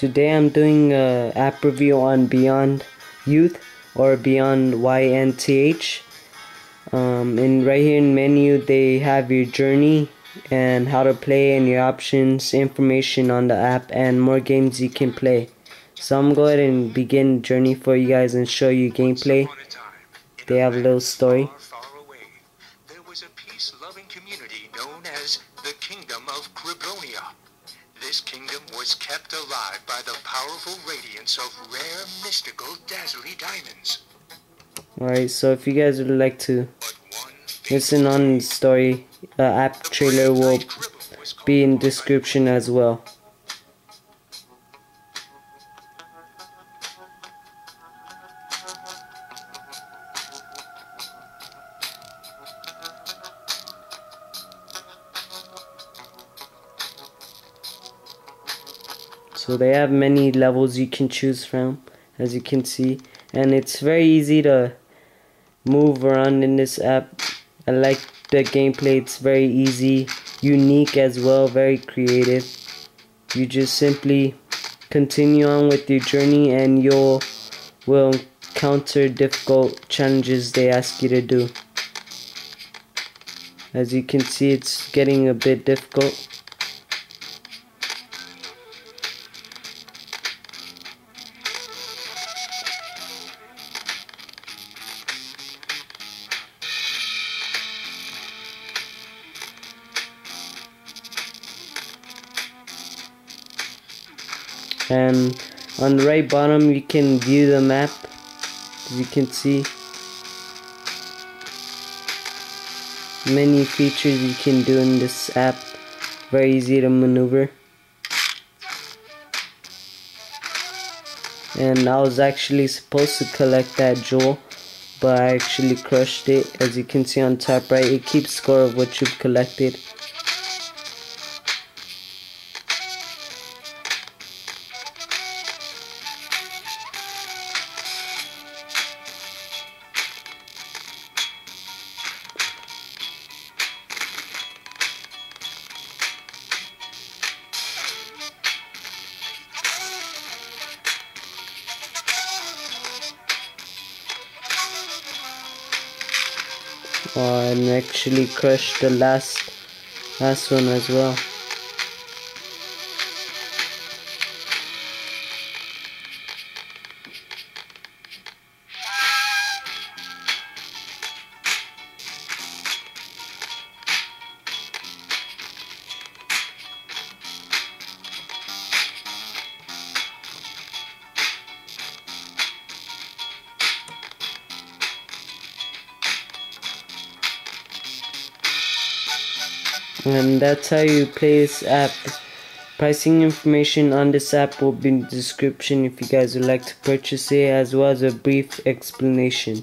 Today I'm doing an app review on Beyond Youth, or Beyond YNTH. And right here in menu they have your journey and how to play and your options, information on the app, and more games you can play. So I'm going to go ahead and begin journey for you guys and show you gameplay. They have a little story. There was a peace-loving community known as the Kingdom of Cribronia. This kingdom was kept alive by the powerful radiance of rare, mystical, dazzling diamonds. Alright, so if you guys would like to listen on the story, app trailer will be in description as well. So they have many levels you can choose from, as you can see, and it's very easy to move around in this app. I like the gameplay. It's very easy, unique as well, very creative. You just simply continue on with your journey and will encounter difficult challenges they ask you to do. As you can see, it's getting a bit difficult. And on the right bottom you can view the map, as you can see. Many features you can do in this app, very easy to maneuver. And I was actually supposed to collect that jewel, but I actually crushed it. As you can see on top right, it keeps score of what you've collected. And actually crushed the last one as well. And that's how you play this app. Pricing information on this app will be in the description if you guys would like to purchase it, as well as a brief explanation.